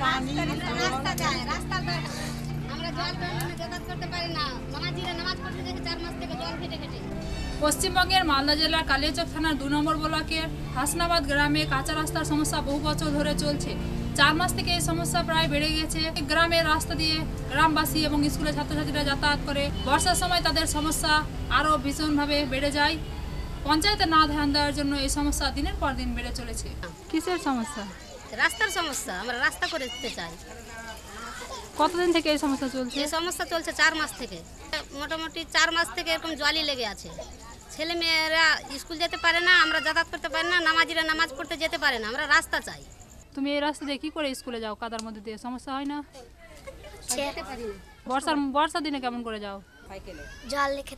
पश्चिमबंगेर मालदा जिला कालियाचक थाना 2 number blocker Hasnabad ग्रामे काचा रास्तार समस्या बहु बछर धरे चलछे। 4 मास थेके एई समस्या प्राय बेड़े गेछे। ग्रामेर रास्ता दिये ग्रामबासी एबं स्कूलेर छात्रछात्रीरा यातायात करे। बर्षार समय तादेर समस्या आरो भीषणभावे बेड़े जाय। पंचायते ना ध्यान देওয়ার জন্য এই সমস্যা দিনের পর দিন বেড়ে চলেছে। কিসের সমস্যা? রাস্তার সমস্যা। আমরা রাস্তা করে দিতে চাই। কতদিন থেকে এই সমস্যা চলছে? এই সমস্যা চলছে 4 মাস থেকে। মোটামুটি 4 মাস থেকে এরকম জলই লেগে আছে। ছেলে মেয়েরা স্কুল যেতে পারে না, আমরা যাতায়াত করতে পারি না, নামাজিরা নামাজ পড়তে যেতে পারে না। আমরা রাস্তা চাই। তুমি এই রাস্তা দিয়ে কি করে স্কুলে যাও? কাদার মধ্যে দিয়ে সমস্যা হয় না? যেতে পারি না। বর্ষা দিনে কেমন করে যাও? সাইকেলে। জল লেগে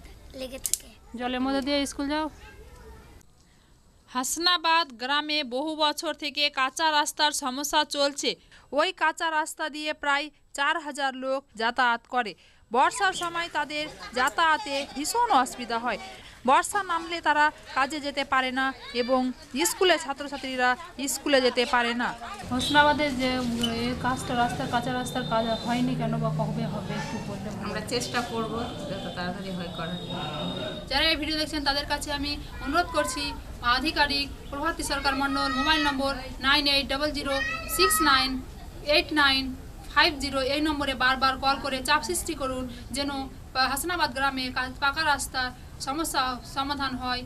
থাকে। জলের মধ্যে দিয়ে স্কুল যাও। হাসনাবাদ ग्रामे बहु बचर थेके काचा रास्तार समस्या चलछे। ओई काचा रास्ता दिए प्राय 4000 लोक यातायात करे। बर्षार समय तादेर यातायाते भीषण असुविधा हय। बर्षा नामले तारा काजे जेते पारे ना एबं स्कूले छात्रछात्रीरा स्कूले जेते पारे ना। हासनाबादे जे काचा रास्तार काज हयनि केन बा कबे हबे एकटु बोलते आमरा चेष्टा करब যত তাড়াতাড়ি হয় করার। যারা এই ভিডিও দেখছেন তাদের কাছে আমি অনুরোধ করছি आधिकारिक प्रभाती सरकार मंडल मोबाइल नम्बर 9800698950 এই নম্বরে বারবার কল করে চাপ সৃষ্টি করুন যেন হাসনাবাদ গ্রামে পাকা রাস্তা সমস্যা সমাধান হয়।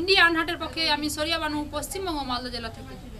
ইন্ডিয়ান হাটের পক্ষে আমি সরিয়া বানু, পশ্চিমবঙ্গ মালদা জেলা থেকে।